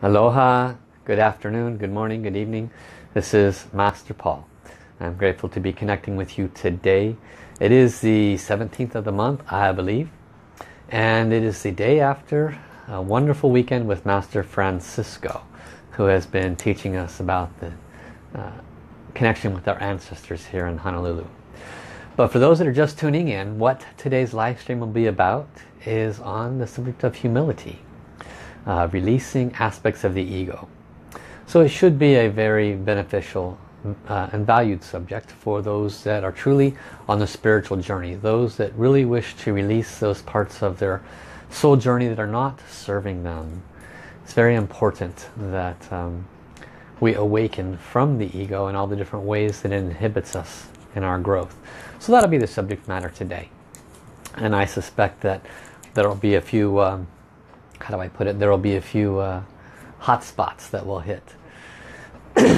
Aloha, good afternoon, good morning, good evening. This is Master Paul. I'm grateful to be connecting with you today. It is the 17th of the month, I believe, and it is the day after a wonderful weekend with Master Francisco, who has been teaching us about the connection with our ancestors here in Honolulu. But for those that are just tuning in, what today's live stream will be about is on the subject of humility. Releasing aspects of the ego. So it should be a very beneficial and valued subject for those that are truly on the spiritual journey, those that really wish to release those parts of their soul journey that are not serving them. It's very important that we awaken from the ego and all the different ways that it inhibits us in our growth. So that'll be the subject matter today. And I suspect that there'll be a few how do I put it? There will be a few hot spots that we'll hit.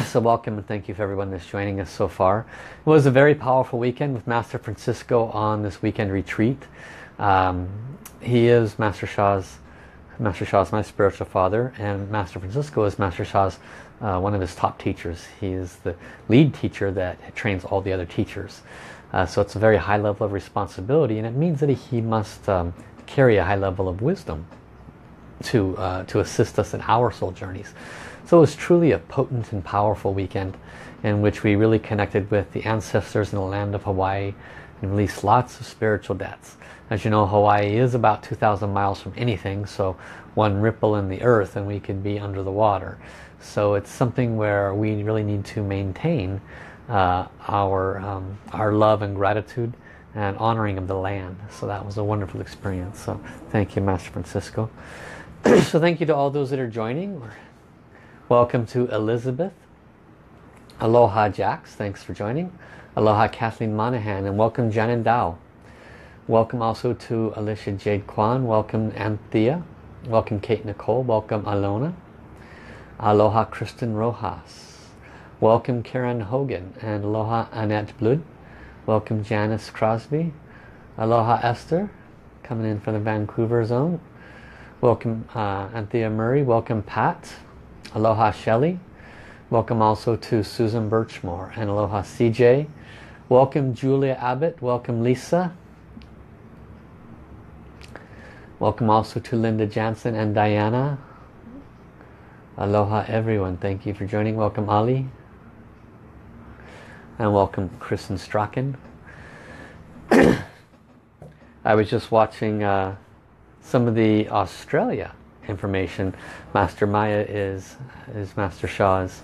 So welcome and thank you for everyone that's joining us so far. It was a very powerful weekend with Master Francisco on this weekend retreat. He is Master Sha's my spiritual father, and Master Francisco is Master Sha's one of his top teachers. He is the lead teacher that trains all the other teachers. So it's a very high level of responsibility, and it means that he must carry a high level of wisdom to assist us in our soul journeys. So it was truly a potent and powerful weekend in which we really connected with the ancestors in the land of Hawaii and released lots of spiritual debts. As you know, Hawaii is about 2,000 miles from anything, so one ripple in the earth and we could be under the water. So it's something where we really need to maintain our love and gratitude and honoring of the land. So that was a wonderful experience. So thank you, Master Francisco. So thank you to all those that are joining. Welcome to Elizabeth. Aloha Jax, thanks for joining. Aloha Kathleen Monahan, and welcome Janan Dow. Welcome also to Alicia Jade Kwan. Welcome Anthea. Welcome Kate Nicole. Welcome Alona. Aloha Kristen Rojas. Welcome Karen Hogan, and aloha Annette Blood. Welcome Janice Crosby. Aloha Esther, coming in from the Vancouver zone. Welcome Anthea Murray, welcome Pat, aloha Shelley, welcome also to Susan Birchmore, and aloha CJ, welcome Julia Abbott, welcome Lisa, welcome also to Linda Jansen and Diana, aloha everyone, thank you for joining, welcome Ali, and welcome Kristen Strachan. I was just watching some of the Australia information. Master Maya is Master Sha's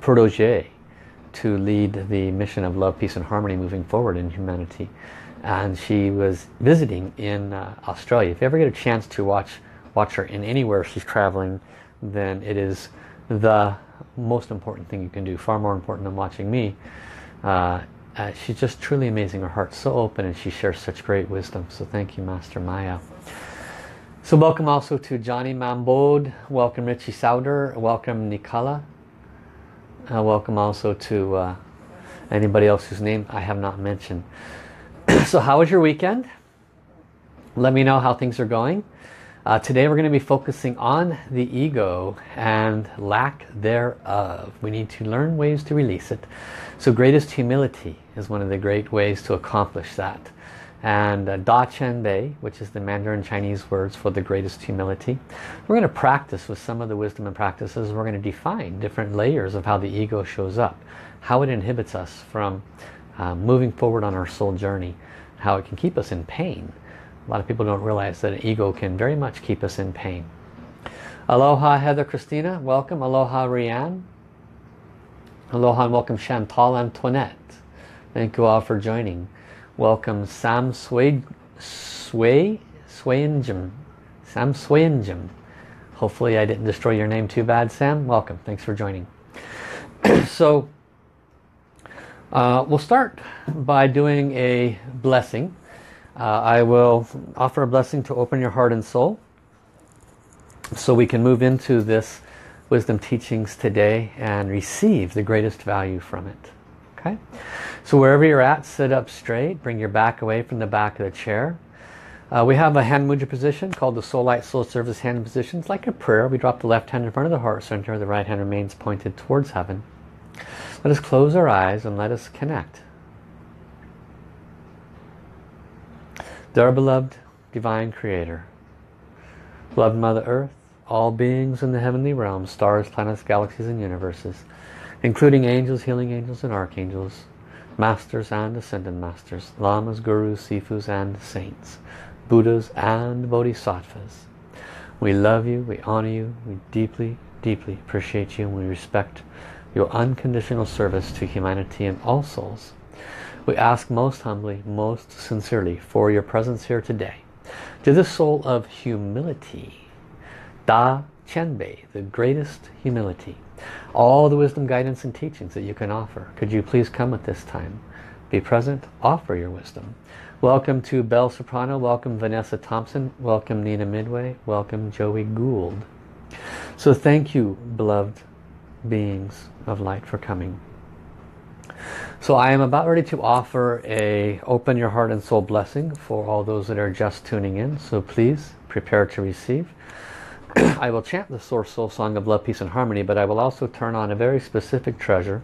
protege to lead the mission of love, peace and harmony moving forward in humanity. And she was visiting in Australia. If you ever get a chance to watch her in anywhere she's traveling, then it is the most important thing you can do, far more important than watching me. She's just truly amazing. Her heart's so open and she shares such great wisdom. So thank you, Master Maya. So welcome also to Johnny Mambode. Welcome Richie Sauder. Welcome Nicola. Welcome also to anybody else whose name I have not mentioned. So how was your weekend? Let me know how things are going. Today we're going to be focusing on the ego and lack thereof. We need to learn ways to release it. So greatest humility is one of the great ways to accomplish that. And Da Chen Bei, which is the Mandarin Chinese words for the greatest humility. We're going to practice with some of the wisdom and practices. We're going to define different layers of how the ego shows up, how it inhibits us from moving forward on our soul journey, how it can keep us in pain. A lot of people don't realize that an ego can very much keep us in pain. Aloha Heather Christina, welcome. Aloha Rianne. Aloha and welcome Chantal Antoinette. Thank you all for joining. Welcome Sam Swainjim. Sam Swainjim. Hopefully I didn't destroy your name too bad, Sam. Welcome. Thanks for joining. So we'll start by doing a blessing. I will offer a blessing to open your heart and soul so we can move into this wisdom teachings today and receive the greatest value from it. Okay? So wherever you're at, sit up straight. Bring your back away from the back of the chair. We have a hand mudra position called the soul light soul service hand position. It's like a prayer. We drop the left hand in front of the heart center. The right hand remains pointed towards heaven. Let us close our eyes and let us connect. Dear beloved divine creator, beloved Mother Earth, all beings in the heavenly realm, stars, planets, galaxies and universes, including angels, healing angels and archangels, masters and ascended masters, lamas, gurus, sifus and saints, buddhas and bodhisattvas. We love you, we honor you, we deeply, deeply appreciate you, and we respect your unconditional service to humanity and all souls. We ask most humbly, most sincerely for your presence here today. To the soul of humility, Da Qian Bei, the greatest humility, all the wisdom, guidance and teachings that you can offer, could you please come at this time, be present, offer your wisdom. Welcome to Belle Soprano, welcome Vanessa Thompson, welcome Nina Midway, welcome Joey Gould. So thank you, beloved beings of light, for coming. So I am about ready to offer a open your heart and soul blessing for all those that are just tuning in. So please prepare to receive. I will chant the Source Soul Song of Love, Peace and Harmony, but I will also turn on a very specific treasure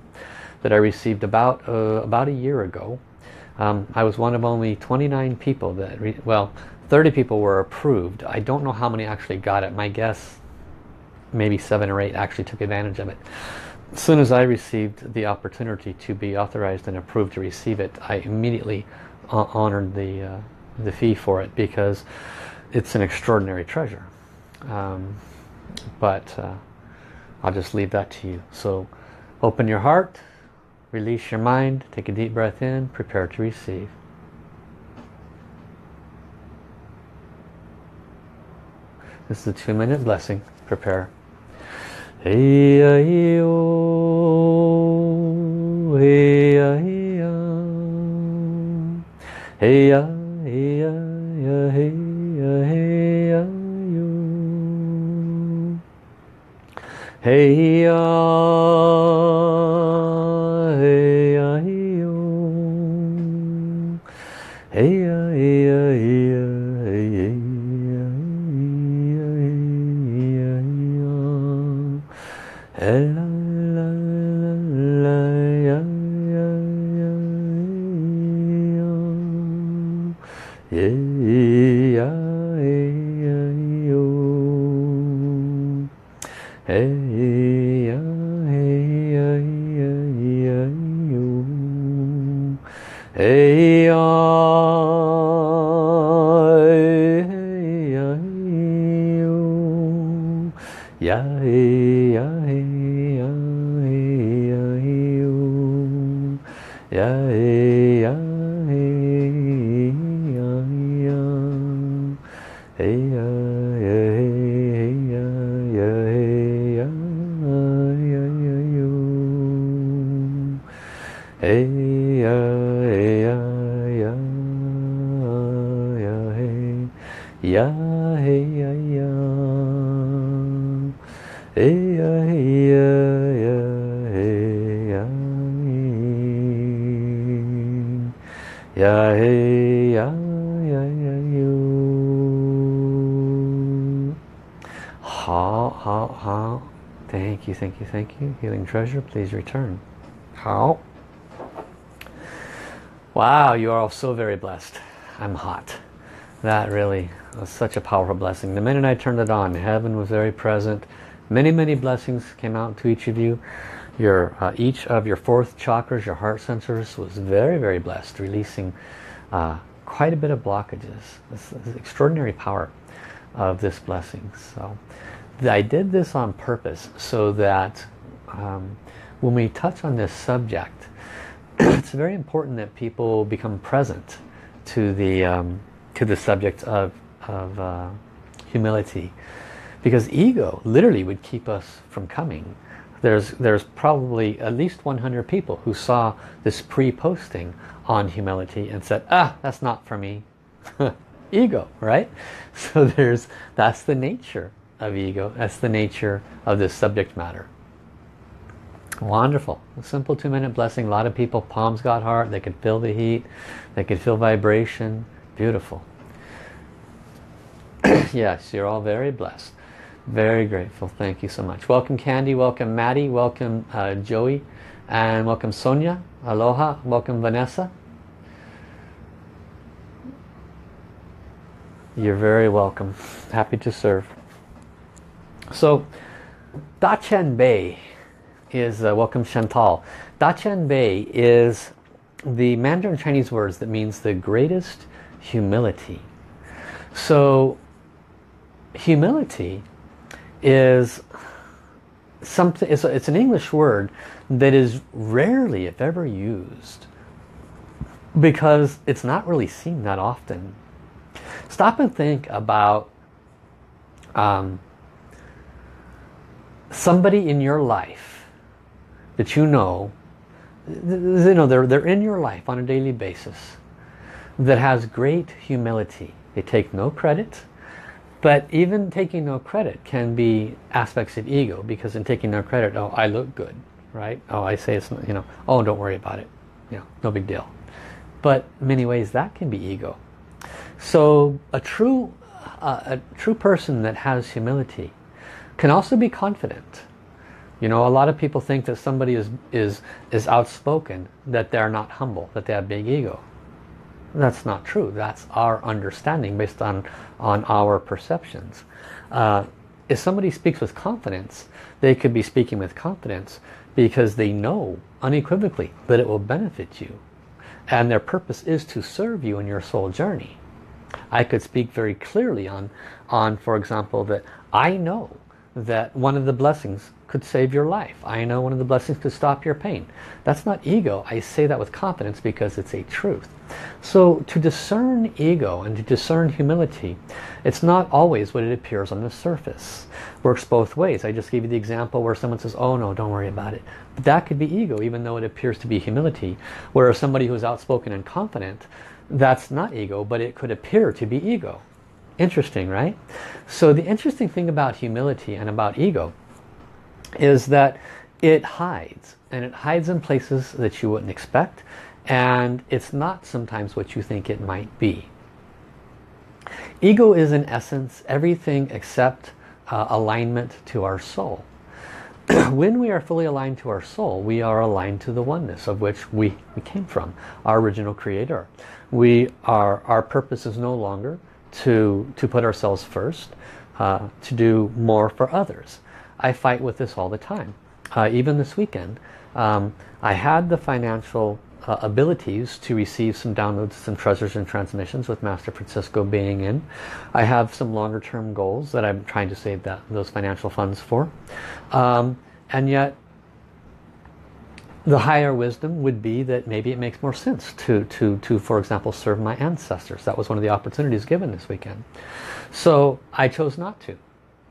that I received about a year ago. I was one of only 29 people that, 30 people were approved. I don't know how many actually got it. My guess, maybe 7 or 8 actually took advantage of it. As soon as I received the opportunity to be authorized and approved to receive it, I immediately honored the fee for it, because it's an extraordinary treasure. I'll just leave that to you. So open your heart, release your mind, take a deep breath in, prepare to receive. This is a 2-minute blessing. Prepare. Hey ya hey oh, hey ya hey ya, hey ya hey ya hey ya hey ya yo, hey ya hey ya hey oh, hey ya hey ya hey ya hey ya. La la la la ya ya ya ya ya ya yo, hey ya hey ya ya ya yo, hey ya. Ya hey ya hey ya hey ya hey oh, ya hey ya hey ya ya, hey ya hey hey ya ya hey ya ya ya yo, hey ya hey ya ya ya hey ya hey ya ya. Hey ya hey ya ya hey ya hey ya hey ya ya ya you. How. Thank you, thank you, thank you. Healing treasure, please return. How. Wow, you are all so very blessed. I'm hot. That really was such a powerful blessing. The minute I turned it on, heaven was very present. Many, many blessings came out to each of you. Each of your 4th chakras, your heart sensors, was very, very blessed, releasing quite a bit of blockages. This is the extraordinary power of this blessing. So I did this on purpose so that when we touch on this subject, it's very important that people become present to the subject of humility. Because ego literally would keep us from coming. There's probably at least 100 people who saw this pre-posting on humility and said, ah, that's not for me. Ego, right? So that's the nature of ego. That's the nature of this subject matter. Wonderful. A simple 2-minute blessing. A lot of people, palms got hard. They could feel the heat. They could feel vibration. Beautiful. Yes, you're all very blessed. Very grateful. Thank you so much. Welcome Candy, welcome Maddie, welcome Joey, and welcome Sonia. Aloha, welcome Vanessa. You're very welcome. Happy to serve. So, Da Chen Bei is, welcome Chantal. Da Chen Bei is the Mandarin Chinese words that means the greatest humility. So, humility is something, it's an English word that is rarely, if ever, used because it's not really seen that often. Stop and think about somebody in your life that you know they're in your life on a daily basis that has great humility. They take no credit. But even taking no credit can be aspects of ego, because in taking no credit, oh, I look good, right? Oh, I say it's not, you know, oh, don't worry about it, you know, no big deal. But in many ways that can be ego. So a true person that has humility can also be confident. You know, a lot of people think that somebody is outspoken, that they're not humble, that they have big ego. That's not true. That's our understanding based on our perceptions. If somebody speaks with confidence, they could be speaking with confidence because they know unequivocally that it will benefit you. And their purpose is to serve you in your soul journey. I could speak very clearly on, for example, that I know that one of the blessings could save your life. I know one of the blessings could stop your pain. That's not ego. I say that with confidence because it's a truth. So to discern ego and to discern humility, it's not always what it appears on the surface. Works both ways. I just gave you the example where someone says, oh no, don't worry about it. But that could be ego, even though it appears to be humility. Whereas somebody who's outspoken and confident, that's not ego, but it could appear to be ego. Interesting, right? So the interesting thing about humility and about ego is that it hides, and it hides in places that you wouldn't expect, and it's not sometimes what you think it might be. Ego is in essence everything except alignment to our soul. When we are fully aligned to our soul, we are aligned to the oneness of which we came from, our original creator. Our purpose is no longer to put ourselves first, to do more for others. I fight with this all the time. Even this weekend, I had the financial abilities to receive some downloads, some treasures and transmissions with Master Francisco being in. I have some longer term goals that I'm trying to save those financial funds for. And yet, the higher wisdom would be that maybe it makes more sense to, for example, serve my ancestors. That was one of the opportunities given this weekend. So I chose not to.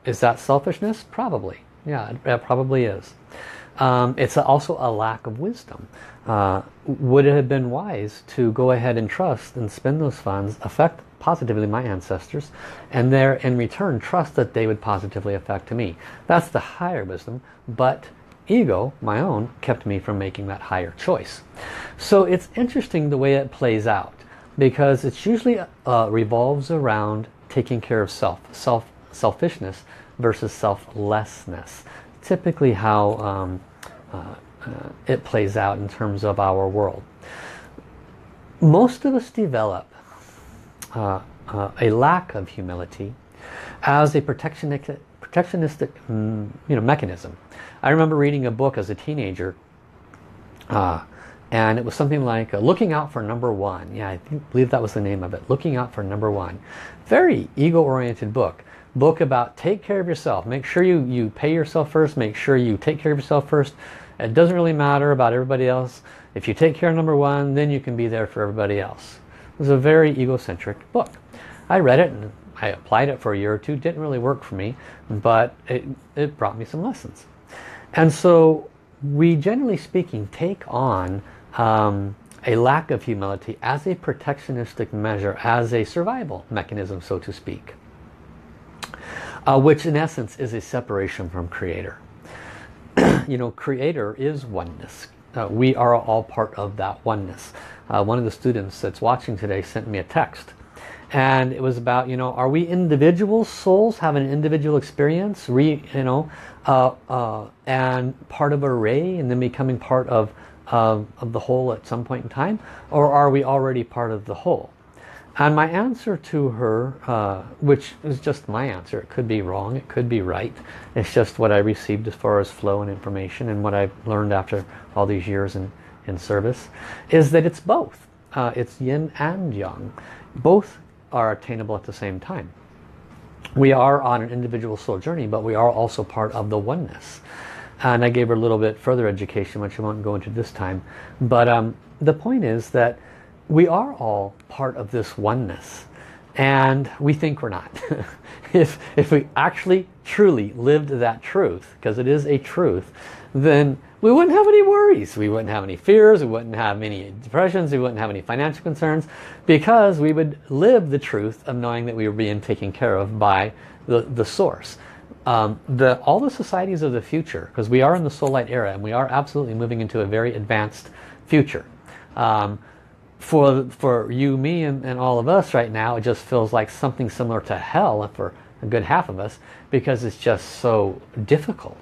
Is that selfishness? Probably. Yeah, it probably is. It's also a lack of wisdom. Would it have been wise to go ahead and trust and spend those funds, affect positively my ancestors, and there in return trust that they would positively affect me? That's the higher wisdom, but ego, my own, kept me from making that higher choice. So it's interesting the way it plays out, because it usually revolves around taking care of selfishness versus selflessness. Typically how it plays out in terms of our world. Most of us develop a lack of humility as a protectionistic mechanism. I remember reading a book as a teenager, and it was something like Looking Out for Number One. Yeah, I believe that was the name of it. Looking Out for Number One. Very ego-oriented book about take care of yourself. Make sure you pay yourself first. Make sure you take care of yourself first. It doesn't really matter about everybody else. If you take care of number one, then you can be there for everybody else. It was a very egocentric book. I read it and I applied it for a year or two. It didn't really work for me, but it brought me some lessons. And so we, generally speaking, take on a lack of humility as a protectionistic measure, as a survival mechanism, so to speak. Which in essence is a separation from Creator. You know, Creator is oneness. We are all part of that oneness. One of the students that's watching today sent me a text, And it was about, you know, are we individual souls, have an individual experience, and part of a ray, and then becoming part of the whole at some point in time? Or are we already part of the whole? And my answer to her, which is just my answer, it could be wrong, it could be right, it's just what I received as far as flow and information and what I've learned after all these years in service, is that it's both. It's yin and yang. Both are attainable at the same time. We are on an individual soul journey, but we are also part of the oneness. And I gave her a little bit further education, which I won't go into this time. But the point is that we are all part of this oneness, and we think we're not. If we actually truly lived that truth, because it is a truth, then we wouldn't have any worries, we wouldn't have any fears, we wouldn't have any depressions, we wouldn't have any financial concerns, because we would live the truth of knowing that we were being taken care of by the source. All the societies of the future, because we are in the soul light era and we are absolutely moving into a very advanced future. For you, me, and all of us right now, it just feels like something similar to hell for a good half of us, because it's just so difficult.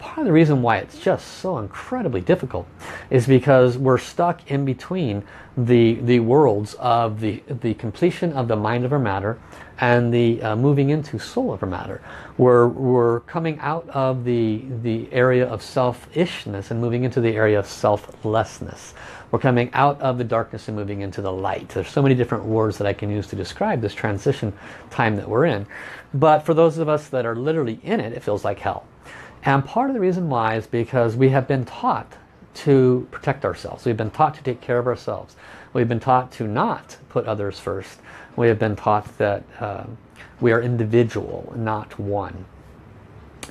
Part of the reason why it's just so incredibly difficult is because we're stuck in between the worlds of the completion of the mind over matter and the moving into soul over matter. We're coming out of the area of selfishness and moving into the area of selflessness. We're coming out of the darkness and moving into the light. There's so many different words that I can use to describe this transition time that we're in. But for those of us that are literally in it, it feels like hell. And part of the reason why is because we have been taught to protect ourselves. We've been taught to take care of ourselves. We've been taught to not put others first. We have been taught that we are individual, not one.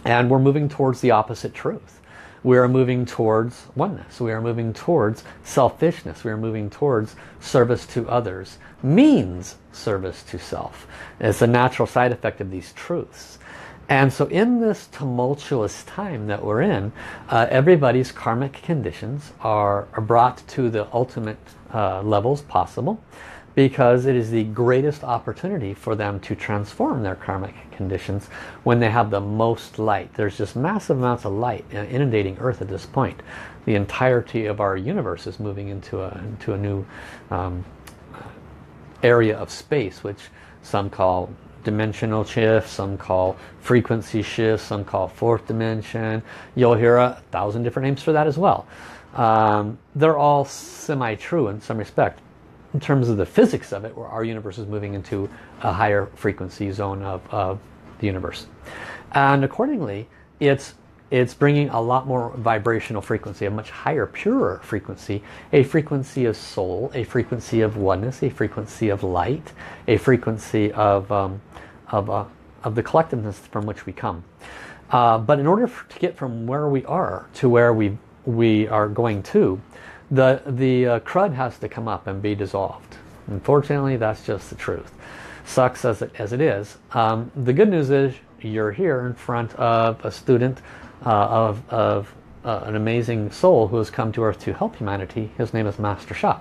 And we're moving towards the opposite truth. We are moving towards oneness. We are moving towards selfishness. We are moving towards service to others. Means service to self. It's a natural side effect of these truths. And so in this tumultuous time that we're in, everybody's karmic conditions are brought to the ultimate levels possible, because it is the greatest opportunity for them to transform their karmic conditions when they have the most light. There's just massive amounts of light inundating Earth at this point. The entirety of our universe is moving into a new area of space, which some call dimensional shifts, some call frequency shifts, some call fourth dimension. You'll hear 1,000 different names for that as well. They're all semi-true in some respect. In terms of the physics of it, where our universe is moving into a higher frequency zone of the universe. And accordingly, it's bringing a lot more vibrational frequency, a much higher, purer frequency, a frequency of soul, a frequency of oneness, a frequency of light, a frequency of the collectiveness from which we come. But in order to get from where we are to where we are going to, the crud has to come up and be dissolved. Unfortunately, that's just the truth. Sucks as it is. The good news is you're here in front of a student of an amazing soul who has come to Earth to help humanity. His name is Master Sha,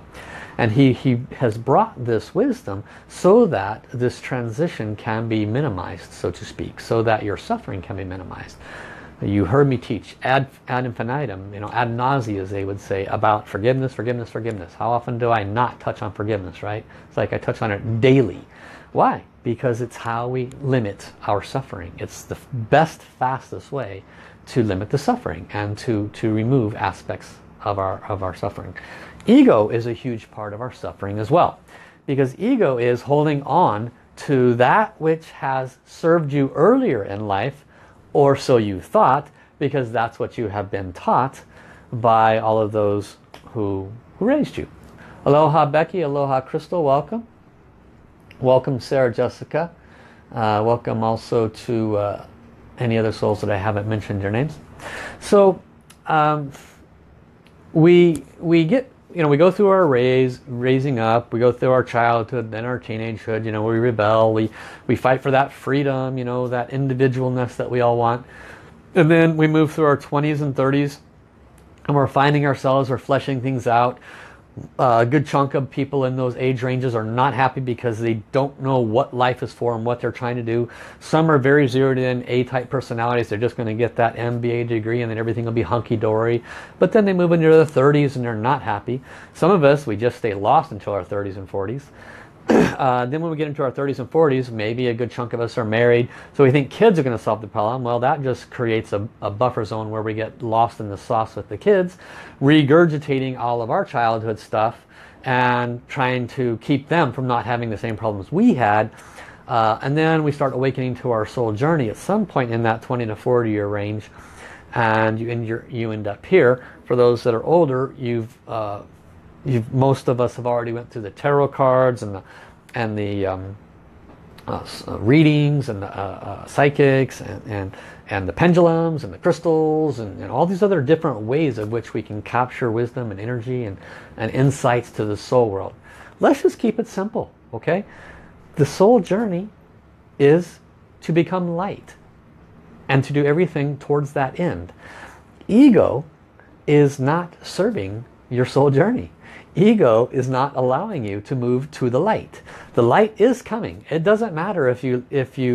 and he has brought this wisdom so that this transition can be minimized, so to speak, so that your suffering can be minimized. You heard me teach ad infinitum, you know, ad nausea, as they would say, about forgiveness, forgiveness, forgiveness. How often do I not touch on forgiveness, right? It's like I touch on it daily. Why? Because it's how we limit our suffering. It's the best, fastest way to limit the suffering and to remove aspects of our suffering. Ego is a huge part of our suffering as well, because ego is holding on to that which has served you earlier in life, or so you thought, because that's what you have been taught by all of those who raised you. Aloha Becky, aloha Crystal, welcome. Welcome Sarah Jessica. Welcome also to any other souls that I haven't mentioned their names. So we get, you know, we go through our raising up, we go through our childhood, then our teenagehood, you know, we rebel, we fight for that freedom, you know, that individualness that we all want. And then we move through our 20s and 30s, and we're finding ourselves, we're fleshing things out. A good chunk of people in those age ranges are not happy because they don't know what life is for and what they're trying to do. Some are very zeroed in A-type personalities. They're just going to get that MBA degree and then everything will be hunky-dory. But then they move into their 30s and they're not happy. Some of us, we just stay lost until our 30s and 40s. Then when we get into our 30s and 40s, maybe a good chunk of us are married. So we think kids are going to solve the problem. Well, that just creates a buffer zone where we get lost in the sauce with the kids, regurgitating all of our childhood stuff and trying to keep them from not having the same problems we had. And then we start awakening to our soul journey at some point in that 20 to 40 year range. And you end up here. For those that are older, most of us have already went through the tarot cards and the readings and the psychics and the pendulums and the crystals and all these other different ways of which we can capture wisdom and energy and insights to the soul world. Let's just keep it simple, okay? The soul journey is to become light and to do everything towards that end. Ego is not serving your soul journey. Ego is not allowing you to move to the light. The light is coming. It doesn't matter if you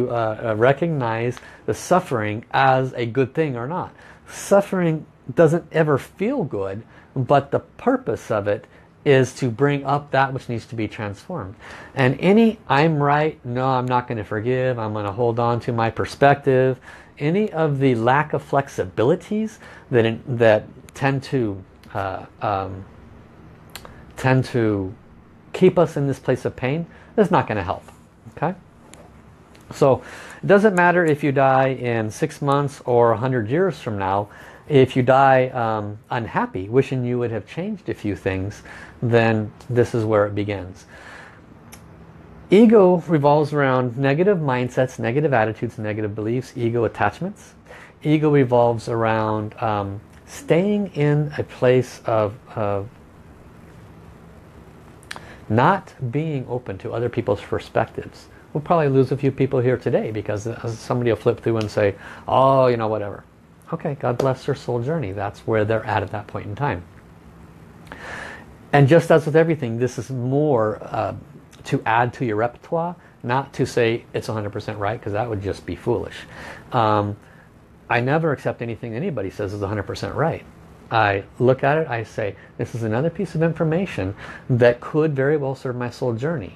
recognize the suffering as a good thing or not. Suffering doesn't ever feel good, but the purpose of it is to bring up that which needs to be transformed. And any I'm right, no, I'm not going to forgive, I'm going to hold on to my perspective, any of the lack of flexibilities that tend to keep us in this place of pain, is not going to help. Okay, so it doesn't matter if you die in 6 months or 100 years from now. If you die unhappy, wishing you would have changed a few things, then this is where it begins. Ego revolves around negative mindsets, negative attitudes, negative beliefs, ego attachments. Ego revolves around staying in a place of not being open to other people's perspectives. We'll probably lose a few people here today because somebody will flip through and say, oh, you know, whatever. Okay, God bless their soul journey. That's where they're at that point in time. And just as with everything, this is more to add to your repertoire, not to say it's 100% right, because that would just be foolish. I never accept anything anybody says is 100% right. I look at it, I say, this is another piece of information that could very well serve my soul journey.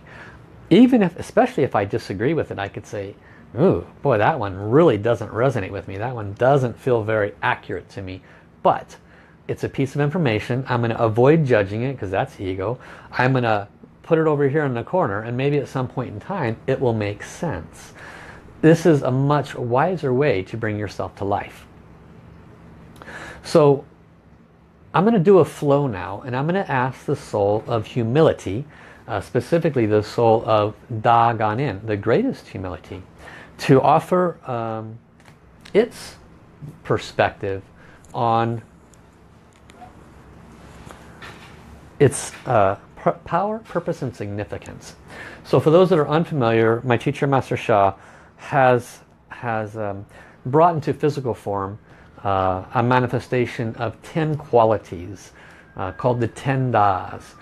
Even if, especially if I disagree with it, I could say, ooh, boy, that one really doesn't resonate with me. That one doesn't feel very accurate to me. But it's a piece of information. I'm going to avoid judging it because that's ego. I'm going to put it over here in the corner and maybe at some point in time it will make sense. This is a much wiser way to bring yourself to life. So I'm going to do a flow now, and I'm going to ask the soul of humility, specifically the soul of Da Ganin, the greatest humility, to offer its perspective on its power, purpose, and significance. So for those that are unfamiliar, my teacher, Master Sha, has brought into physical form a manifestation of 10 qualities called the 10 Das.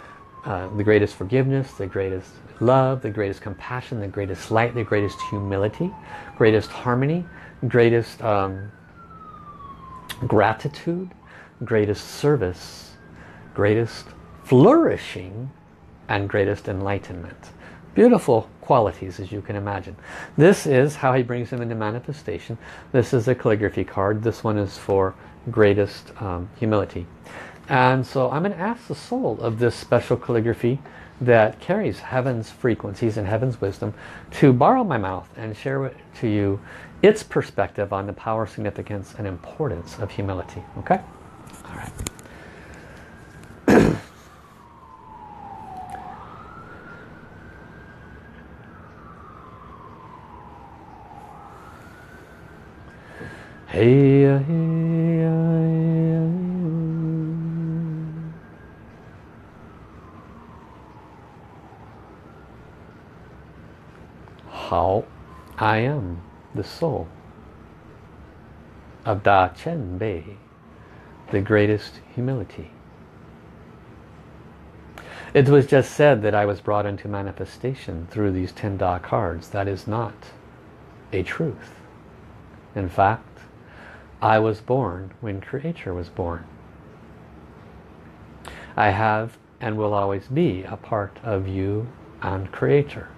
The greatest forgiveness, the greatest love, the greatest compassion, the greatest light, the greatest humility, greatest harmony, greatest gratitude, greatest service, greatest flourishing, and greatest enlightenment. Beautiful qualities, as you can imagine. This is how he brings them into manifestation. This is a calligraphy card. This one is for greatest humility. And so I'm going to ask the soul of this special calligraphy that carries heaven's frequencies and heaven's wisdom to borrow my mouth and share to you its perspective on the power, significance, and importance of humility. Okay? All right. Hey, hey, hey, how I am the soul of Da Chen Bei, the greatest humility. It was just said that I was brought into manifestation through these 10 Da cards. That is not a truth. In fact, I was born when Creator was born. I have and will always be a part of you and Creator.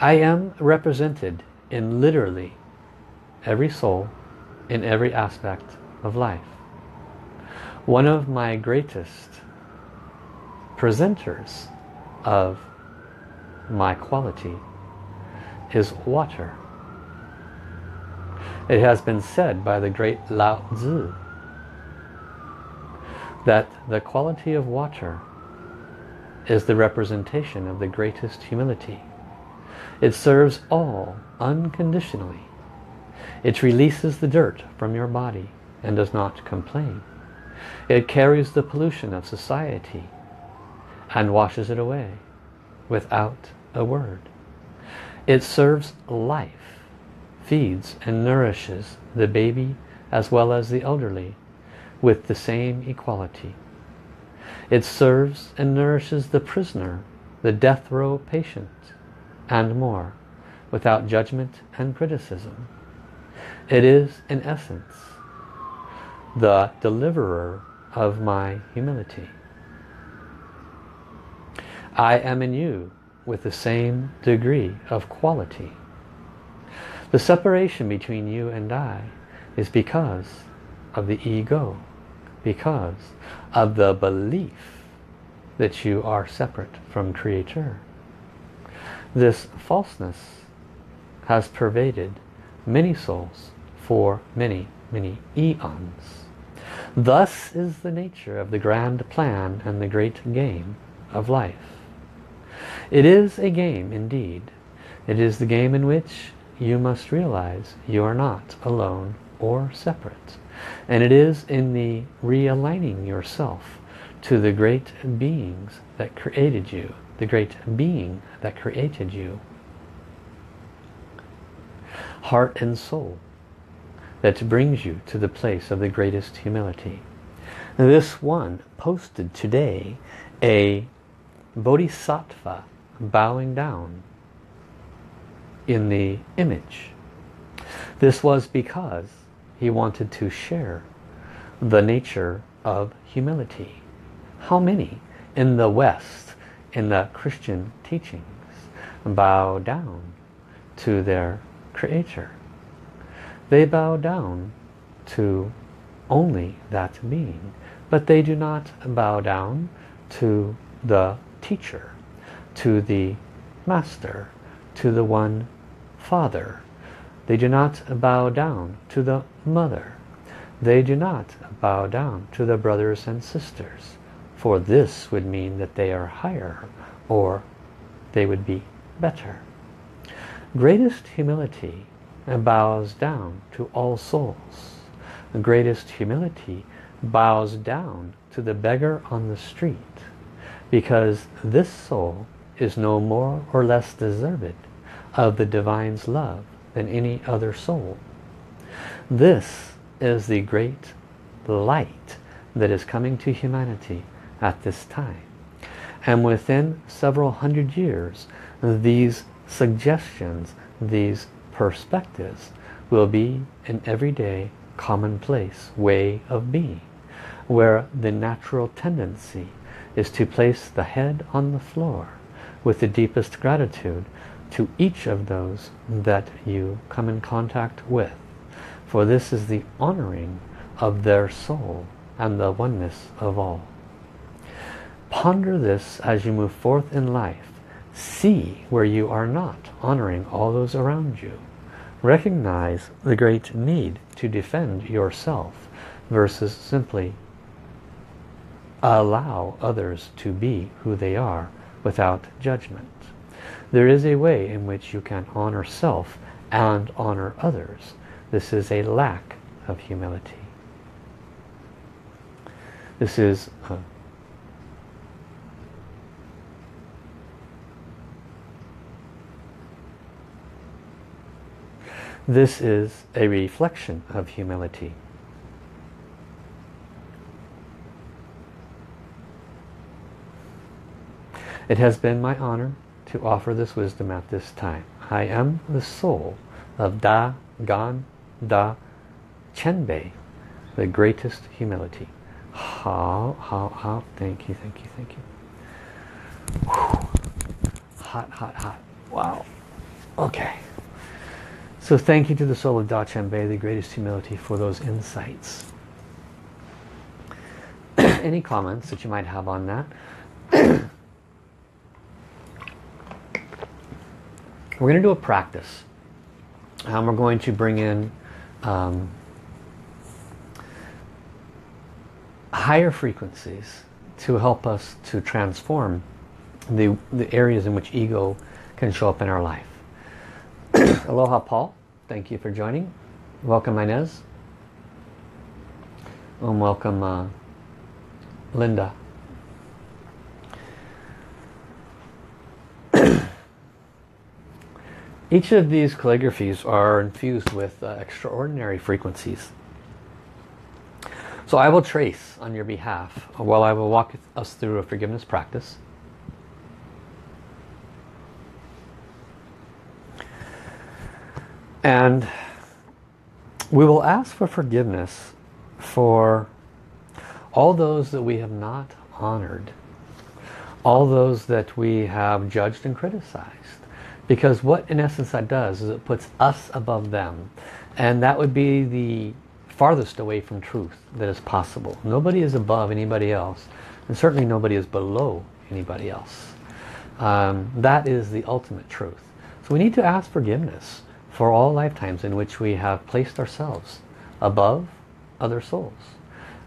I am represented in literally every soul in every aspect of life. One of my greatest presenters of my quality is water. It has been said by the great Lao Tzu that the quality of water is the representation of the greatest humility. It serves all unconditionally. It releases the dirt from your body and does not complain. It carries the pollution of society and washes it away without a word. It serves life, feeds and nourishes the baby as well as the elderly with the same equality. It serves and nourishes the prisoner, the death row patient, and more, without judgment and criticism. It is, in essence, the deliverer of my humility. I am in you with the same degree of quality. The separation between you and I is because of the ego, because of the belief that you are separate from Creator. This falseness has pervaded many souls for many, many eons. Thus is the nature of the grand plan and the great game of life. It is a game indeed. It is the game in which you must realize you are not alone or separate. And it is in the realigning yourself to the great beings that created you, the great being that created you, heart and soul, that brings you to the place of the greatest humility. This one posted today a bodhisattva bowing down in the image. This was because he wanted to share the nature of humility. How many in the West, in the Christian teachings, bow down to their Creator? They bow down to only that being, but they do not bow down to the teacher, to the master, to the one father. They do not bow down to the mother. They do not bow down to the brothers and sisters. For this would mean that they are higher, or they would be better. Greatest humility bows down to all souls. Greatest humility bows down to the beggar on the street, because this soul is no more or less deserved of the Divine's love than any other soul. This is the great light that is coming to humanity at this time, and within several hundred years these suggestions, these perspectives, will be an everyday commonplace way of being, where the natural tendency is to place the head on the floor with the deepest gratitude to each of those that you come in contact with, for this is the honoring of their soul and the oneness of all. Ponder this as you move forth in life. See where you are not honoring all those around you. Recognize the great need to defend yourself versus simply allow others to be who they are without judgment. There is a way in which you can honor self and honor others. This is a lack of humility. This is a reflection of humility. It has been my honor to offer this wisdom at this time. I am the soul of Da Chen Bei, the greatest humility. How, thank you. Whew. Hot. Wow. Okay. So thank you to the soul of Da Qian Bei, the greatest humility, for those insights. Any comments that you might have on that? We're going to do a practice. We're going to bring in higher frequencies to help us to transform the areas in which ego can show up in our life. Aloha, Paul. Thank you for joining. Welcome, Inez. And welcome, Linda. Each of these calligraphies are infused with extraordinary frequencies. So I will trace on your behalf while I will walk us through a forgiveness practice. And we will ask for forgiveness for all those that we have not honored, all those that we have judged and criticized. Because what in essence that does is it puts us above them. And that would be the farthest away from truth that is possible. Nobody is above anybody else, and certainly nobody is below anybody else. That is the ultimate truth. So we need to ask forgiveness for all lifetimes in which we have placed ourselves above other souls,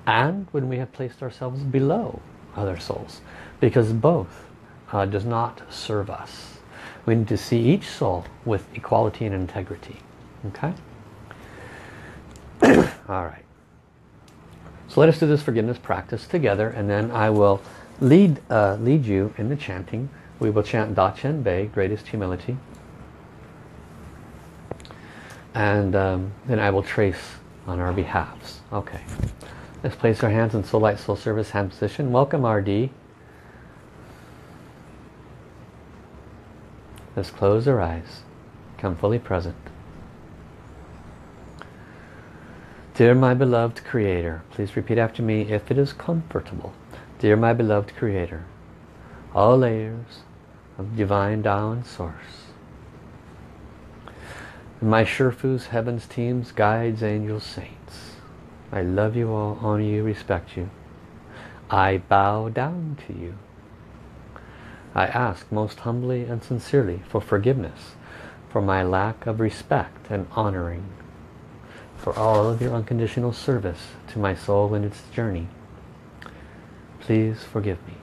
and when we have placed ourselves below other souls, because both does not serve us. We need to see each soul with equality and integrity. Okay? Alright. So let us do this forgiveness practice together, and then I will lead you in the chanting. We will chant Da Qian Bei, greatest humility. And then I will trace on our behalves. Okay. Let's place our hands in soul light, soul service, hand position. Welcome, RD. Let's close our eyes. Come fully present. Dear my beloved Creator, please repeat after me if it is comfortable. Dear my beloved Creator, all layers of divine Tao and Source, my Sherfus, heavens, teams, guides, angels, saints, I love you all, honor you, respect you. I bow down to you. I ask most humbly and sincerely for forgiveness for my lack of respect and honoring, for all of your unconditional service to my soul in its journey. Please forgive me.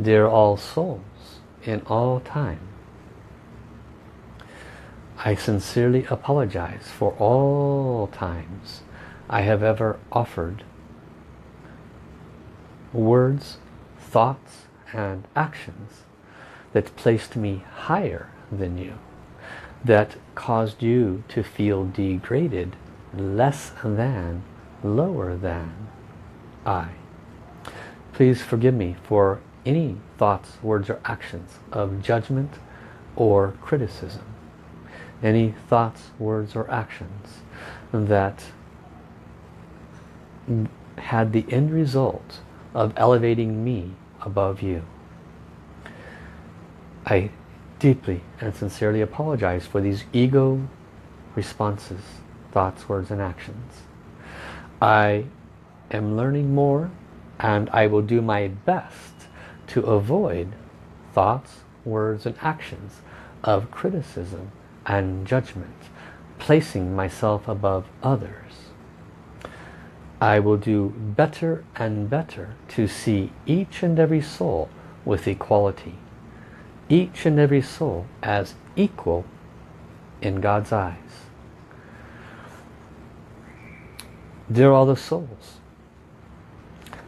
Dear all souls in all time, I sincerely apologize for all times I have ever offered words, thoughts, and actions that placed me higher than you, that caused you to feel degraded, less than, lower than I. Please forgive me for any thoughts, words, or actions of judgment or criticism, any thoughts, words, or actions that had the end result of elevating me above you. I deeply and sincerely apologize for these ego responses, thoughts, words, and actions. I am learning more, and I will do my best to avoid thoughts, words, and actions of criticism and judgment, placing myself above others. I will do better and better to see each and every soul with equality, each and every soul as equal in God's eyes. Dear all the souls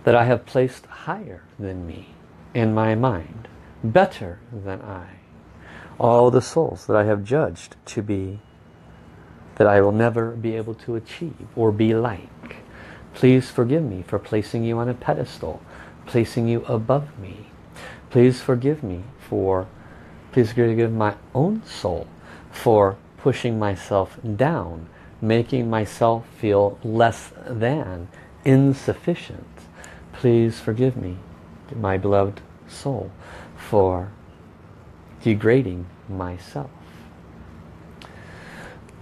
that I have placed higher than me in my mind, better than I, all the souls that I have judged to be, that I will never be able to achieve or be like, please forgive me for placing you on a pedestal, placing you above me, Please forgive me for, please forgive my own soul for pushing myself down, making myself feel less than, insufficient. Please forgive me, my beloved soul, for degrading myself.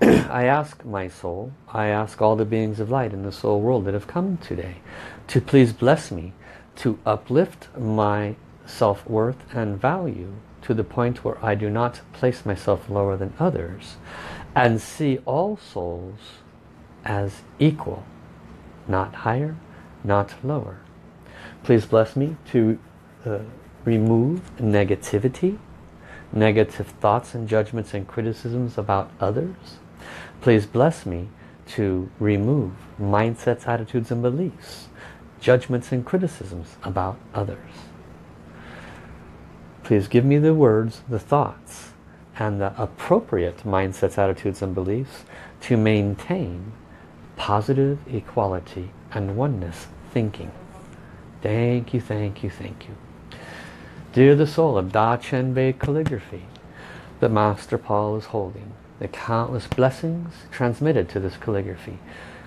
I ask my soul, I ask all the beings of light in the soul world that have come today to please bless me, to uplift my self-worth and value to the point where I do not place myself lower than others and see all souls as equal, not higher, not lower. Please bless me to remove negativity, negative thoughts and judgments and criticisms about others. Please bless me to remove mindsets, attitudes and beliefs, judgments and criticisms about others. Please give me the words, the thoughts, and the appropriate mindsets, attitudes and beliefs to maintain positive equality and oneness thinking. Thank you, thank you, thank you. Dear the soul of Da Chen Bei calligraphy that Master Paul is holding, the countless blessings transmitted to this calligraphy,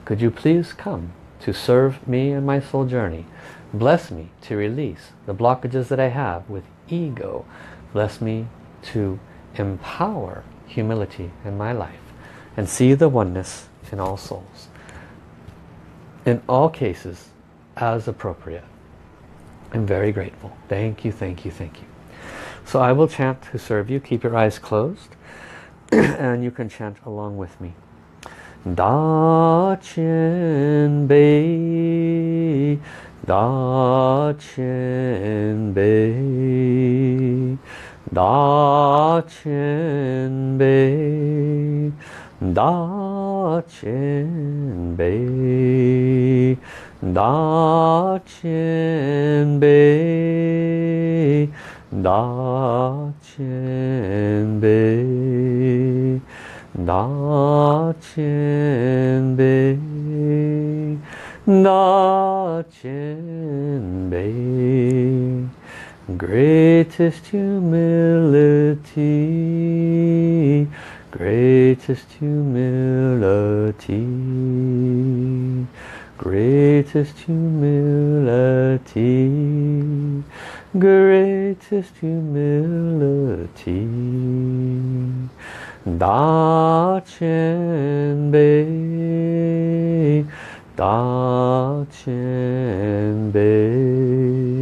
could you please come to serve me in my soul journey? Bless me to release the blockages that I have with ego. Bless me to empower humility in my life and see the oneness in all souls, in all cases as appropriate. I'm very grateful. Thank you, thank you, thank you. So I will chant to serve you. Keep your eyes closed and you can chant along with me. Da Qian Bei, Da Qian Bei, Da Qian Bei, Da Qian Bei, Da Qian Bei, Da Qian Bei, Da Qian Bei, Da Qian Bei. Greatest humility, greatest humility, greatest humility, greatest humility. Da Qian Bei, Da Qian Bei,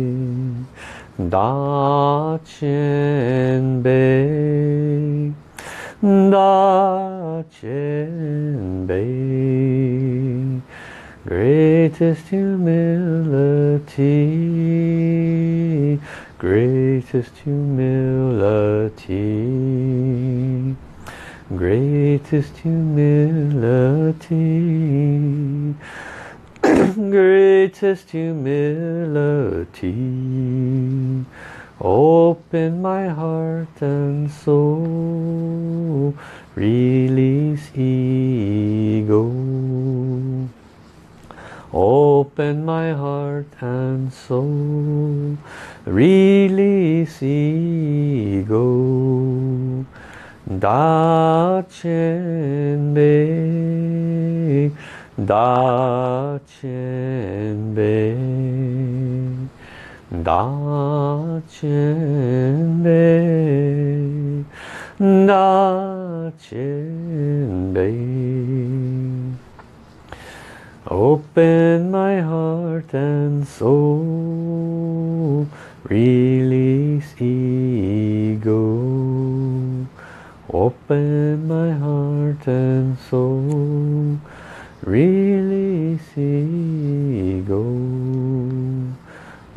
Da Qian Bei, Da Qian Bei. Greatest humility, greatest humility, greatest humility, greatest humility. Open my heart and soul, release ego. Open my heart and soul, release ego. Da Qian Bei, Da Qian Bei, Da Qian Bei, Da Qian Bei. Open my heart and soul, release ego. Open my heart and soul, release ego.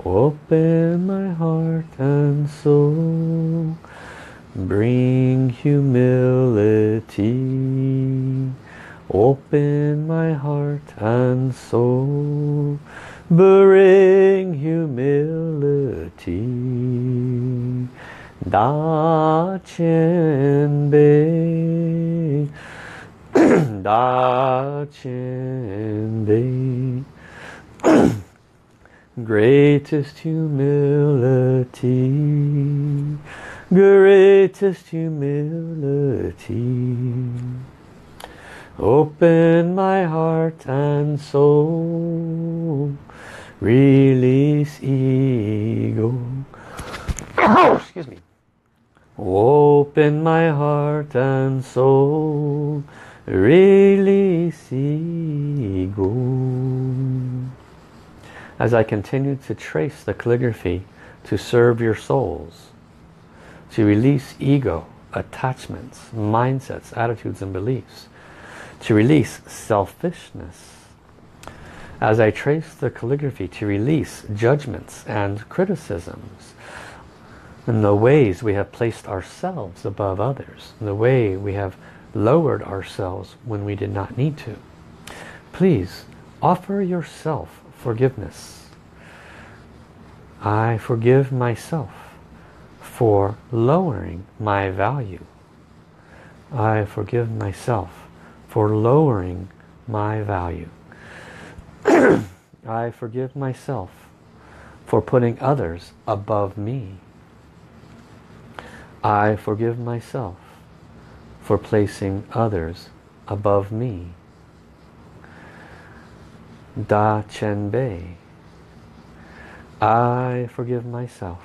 Open my heart and soul, bring humility. Open my heart and soul, bring humility. Da Qian Bei, Da Qian Bei, Greatest humility, greatest humility. Open my heart and soul, release ego. Excuse me. Open my heart and soul, release ego. As I continue to trace the calligraphy to serve your souls, to release ego, attachments, mindsets, attitudes and beliefs, to release selfishness. As I trace the calligraphy to release judgments and criticisms, and the ways we have placed ourselves above others, the way we have lowered ourselves when we did not need to. Please offer yourself forgiveness. I forgive myself for lowering my value. I forgive myself for lowering my value. I forgive myself for putting others above me. I forgive myself for placing others above me. Da Chen Bei. I forgive myself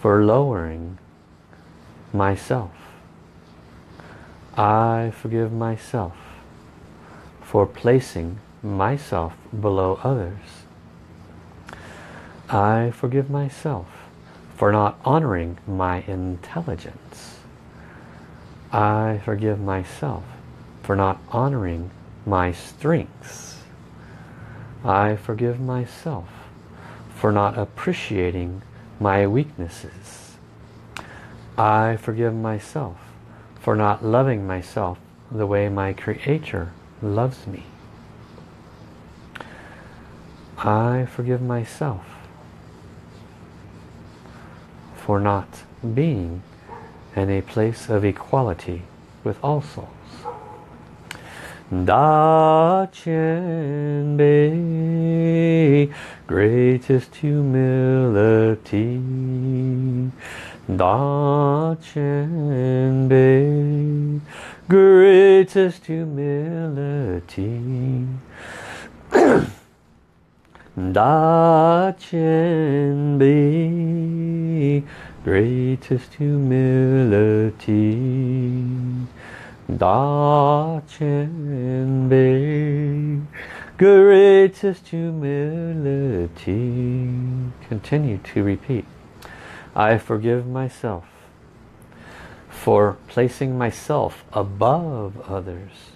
for lowering myself. I forgive myself for placing myself below others. I forgive myself for not honoring my intelligence. I forgive myself for not honoring my strengths. I forgive myself for not appreciating my weaknesses. I forgive myself for not loving myself the way my Creator loves me. I forgive myself for not being in a place of equality with all souls. Da Qian Bei, greatest humility. Da Qian Bei, greatest humility. Da Qian Bei, greatest humility. Da Qian Bei, greatest humility. Continue to repeat. I forgive myself for placing myself above others,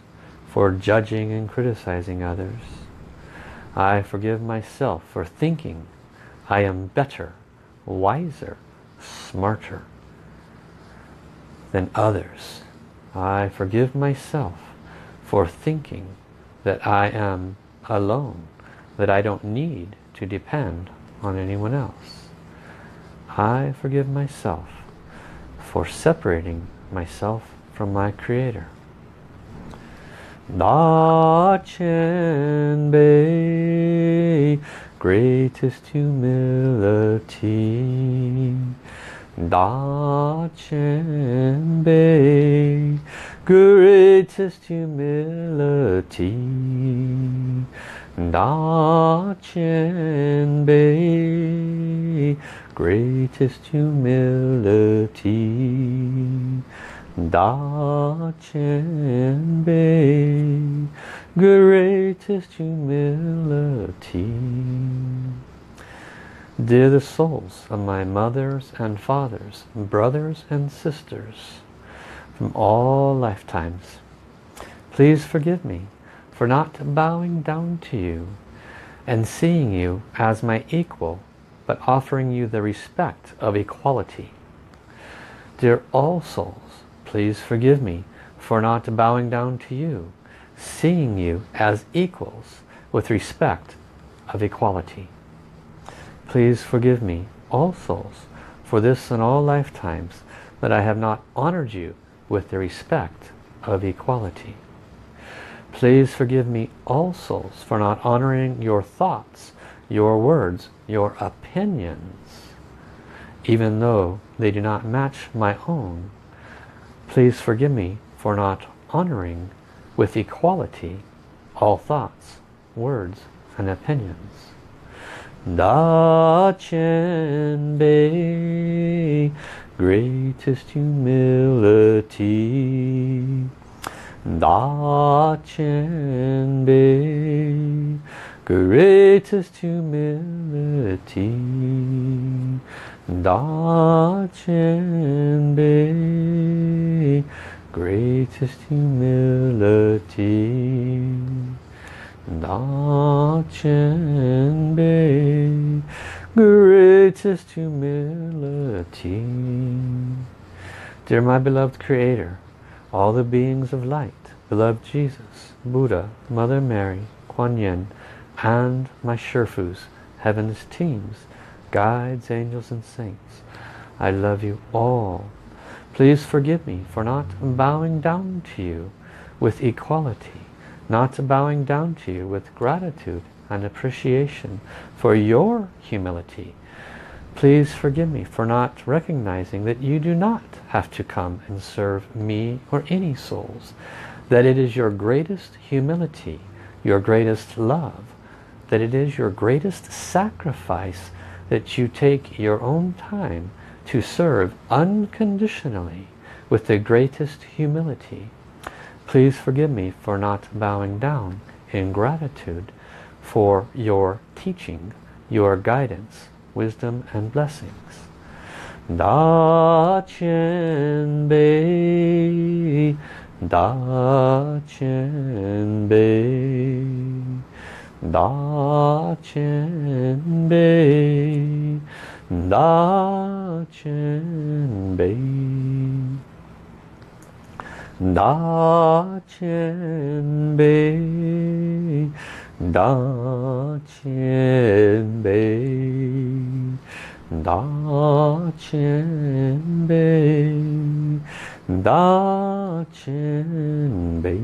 for judging and criticizing others. I forgive myself for thinking I am better, wiser, smarter than others. I forgive myself for thinking that I am alone, that I don't need to depend on anyone else. I forgive myself for separating myself from my Creator. Da Qian Bei, greatest humility. Da Qian Bei, greatest humility. Da Qian Bei, greatest humility. Da Qian Bei, greatest humility. Dear the souls of my mothers and fathers, brothers and sisters from all lifetimes, please forgive me for not bowing down to you and seeing you as my equal, but offering you the respect of equality. Dear all souls, please forgive me for not bowing down to you, seeing you as equals with respect of equality. Please forgive me, all souls, for this and all lifetimes that I have not honored you with the respect of equality. Please forgive me, all souls, for not honoring your thoughts your words, your opinions, even though they do not match my own. Please forgive me for not honoring with equality all thoughts, words, and opinions. Da Chen Bei, greatest humility. Da Chen Bei, greatest humility. Da Chen Bei, greatest humility. Da Qian Bei, greatest humility. Dear my beloved Creator, all the beings of light, beloved Jesus, Buddha, Mother Mary, Kuan Yin, and my Sherfus, Heaven's teams, guides, angels, and saints, I love you all. Please forgive me for not bowing down to you with equality, not bowing down to you with gratitude and appreciation for your humility. Please forgive me for not recognizing that you do not have to come and serve me or any souls, that it is your greatest humility, your greatest love, that it is your greatest sacrifice that you take your own time to serve unconditionally with the greatest humility. Please forgive me for not bowing down in gratitude for your teaching, your guidance, wisdom, and blessings. Da Qian Bei, Da Qian Bei, Da Qian Bei, Da Qian Bei. Da Qian Bei, Da Qian Bei, Da Qian Bei, Da Qian Bei.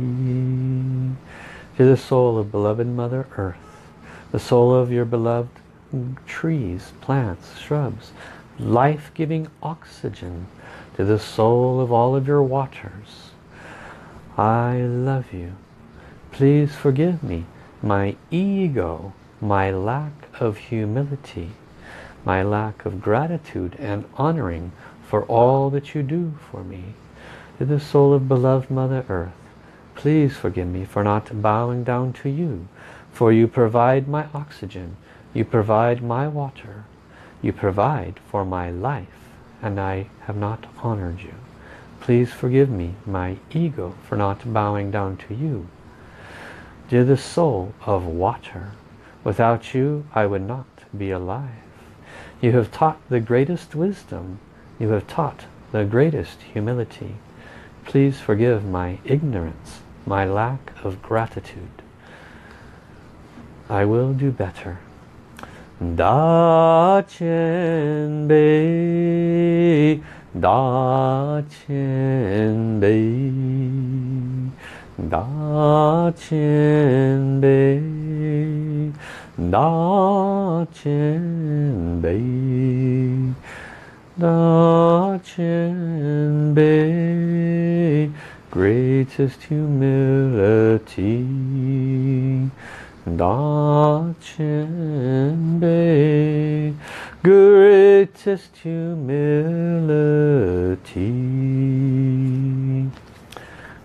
To the soul of beloved Mother Earth, the soul of your beloved trees, plants, shrubs, life-giving oxygen, to the soul of all of your waters, I love you. Please forgive me, my ego, my lack of humility, my lack of gratitude and honoring for all that you do for me. To the soul of beloved Mother Earth, please forgive me for not bowing down to you, for you provide my oxygen, you provide my water, you provide for my life, and I have not honored you. Please forgive me, my ego, for not bowing down to you. Dear the soul of water, without you I would not be alive. You have taught the greatest wisdom. You have taught the greatest humility. Please forgive my ignorance, my lack of gratitude. I will do better. Da Qian Bei, Da Qian Bei, Da Qian Bei, Da Qian Bei, Da Qian Bei, greatest humility. Da Qian Bei, greatest humility.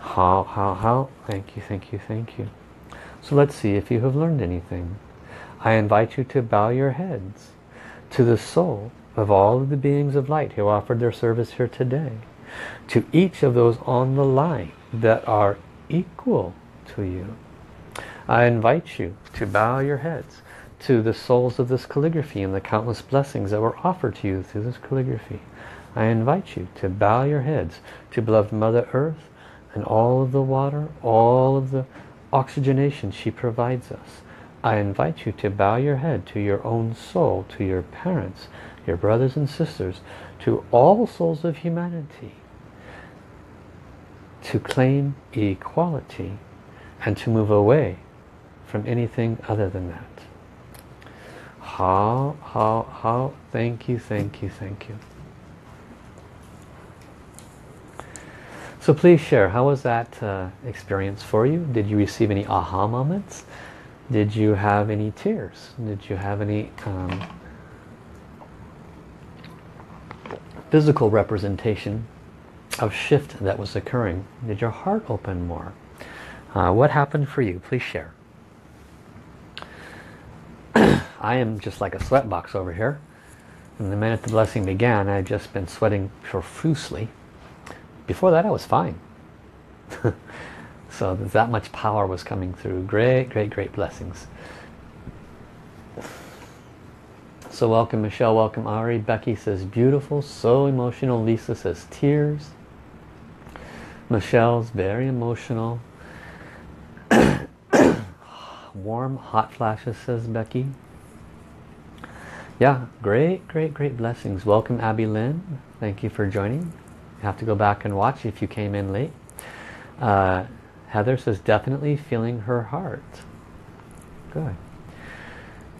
How? Thank you. So let's see if you have learned anything. I invite you to bow your heads to the soul of all of the beings of light who offered their service here today, to each of those on the line that are equal to you. I invite you to bow your heads to the souls of this calligraphy and the countless blessings that were offered to you through this calligraphy. I invite you to bow your heads to beloved Mother Earth and all of the water, all of the oxygenation she provides us. I invite you to bow your head to your own soul, to your parents, your brothers and sisters, to all souls of humanity, to claim equality and to move away from anything other than that. how. Thank you. So please share, how was that experience for you? Did you receive any aha moments? Did you have any tears? Did you have any physical representation of shift that was occurring? Did your heart open more? What happened for you? Please share. I am just like a sweat box over here. And the minute the blessing began, I've just been sweating profusely. Before that I was fine. So that much power was coming through. Great blessings. So welcome Michelle, welcome Ari. Becky says beautiful, so emotional. Lisa says tears. Michelle's very emotional. Warm, hot flashes, says Becky. Yeah, great blessings. Welcome Abby Lynn. Thank you for joining. Have to go back and watch if you came in late. Heather says definitely feeling her heart. Good.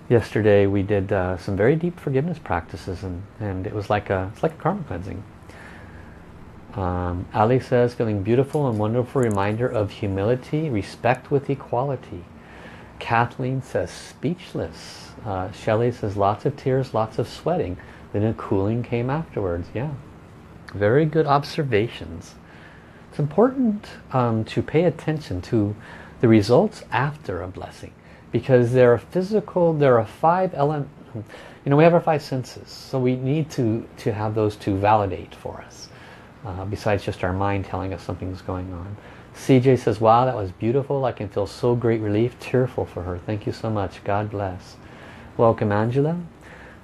Yesterday we did some very deep forgiveness practices, and it was like it's like a karma cleansing. Ali says feeling beautiful and wonderful reminder of humility, respect with equality. Kathleen says speechless. Shelley says lots of tears, lots of sweating. Then a cooling came afterwards. Yeah. Very good observations. It's important to pay attention to the results after a blessing, because there are physical, there are five elements. You know, we have our five senses, so we need to have those to validate for us, besides just our mind telling us something's going on. CJ says, wow, that was beautiful. I can feel so great relief, tearful for her. Thank you so much. God bless. Welcome, Angela.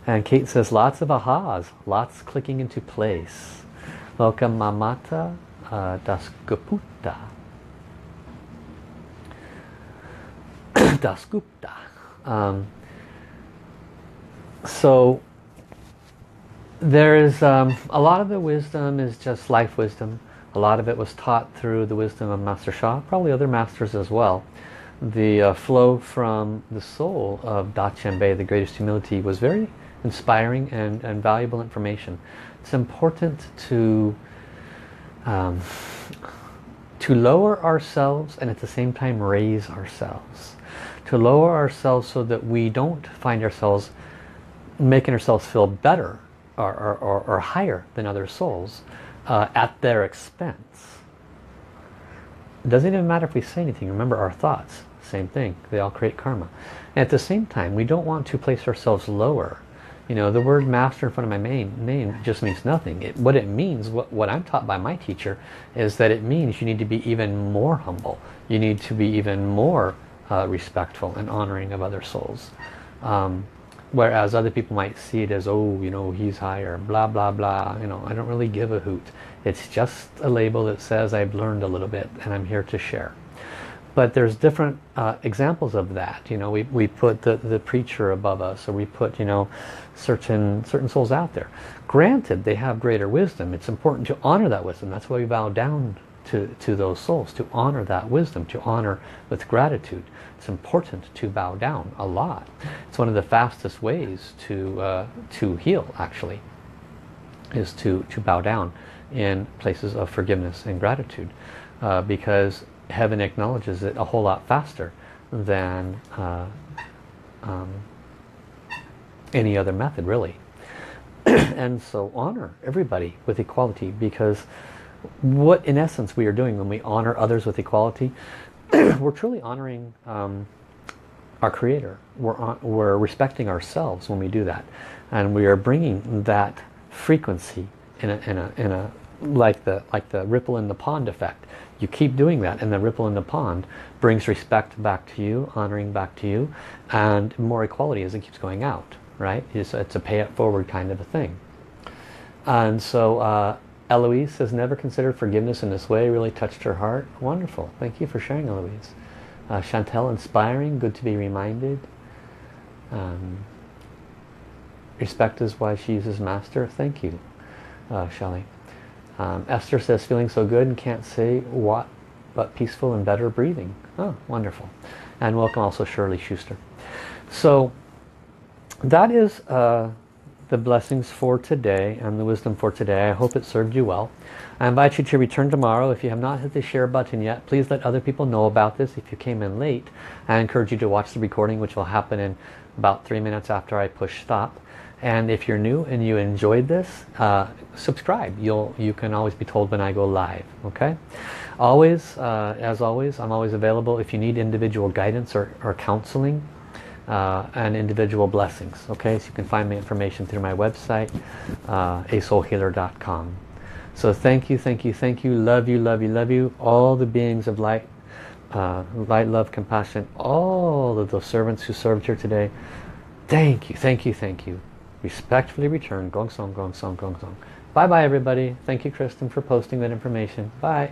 And Kate says, lots of ahas, lots clicking into place. Welcome Mamata Dasgupta. Dasgupta. So there is a lot of the wisdom is just life wisdom. A lot of it was taught through the wisdom of Master Sha, probably other masters as well. The flow from the soul of Da Qian Bei, the greatest humility, was very inspiring and valuable information. It's important to lower ourselves and at the same time raise ourselves. To lower ourselves so that we don't find ourselves making ourselves feel better or higher than other souls at their expense. It doesn't even matter if we say anything. Remember, our thoughts, same thing. They all create karma. And at the same time, we don't want to place ourselves lower. You know, the word master in front of my name just means nothing. What it means, what I'm taught by my teacher, is that it means you need to be even more humble. You need to be even more respectful and honoring of other souls. Whereas other people might see it as, oh, you know, he's higher, blah, blah, blah. You know, I don't really give a hoot. It's just a label that says I've learned a little bit and I'm here to share. But there's different examples of that. You know, we put the preacher above us, or we put, you know, certain souls out there. Granted, they have greater wisdom. It's important to honor that wisdom. That's why we bow down to those souls, to honor that wisdom, to honor with gratitude. It's important to bow down a lot. It's one of the fastest ways to heal, actually, is to bow down in places of forgiveness and gratitude, because heaven acknowledges it a whole lot faster than any other method, really. And so honor everybody with equality, because what in essence we are doing when we honor others with equality, we're truly honoring our Creator. We're respecting ourselves when we do that, and we are bringing that frequency in a like the ripple in the pond effect. You keep doing that, and the ripple in the pond brings respect back to you, honoring back to you, and more equality as it keeps going out, right? It's a pay it forward kind of a thing. And so Eloise has never considered forgiveness in this way, really touched her heart. Wonderful. Thank you for sharing, Eloise. Chantel, inspiring, good to be reminded. Respect is why she uses master. Thank you, Shelley. Esther says, feeling so good and can't say what, but peaceful and better breathing. Oh, wonderful. And welcome also Shirley Schuster. So that is the blessings for today and the wisdom for today. I hope it served you well. I invite you to return tomorrow. If you have not hit the share button yet, please let other people know about this. If you came in late, I encourage you to watch the recording, which will happen in about 3 minutes after I push stop. And if you're new and you enjoyed this, subscribe. You can always be told when I go live. Okay? Always, as always, I'm always available if you need individual guidance or counseling and individual blessings. Okay? So you can find my information through my website, asoulhealer.com. So thank you, thank you, thank you. Love you, love you, love you. All the beings of light, love, compassion, all of those servants who served here today. Thank you, thank you, thank you. Respectfully return. Gong song, gong song, gong song. Bye bye, everybody. Thank you, Kristen, for posting that information. Bye.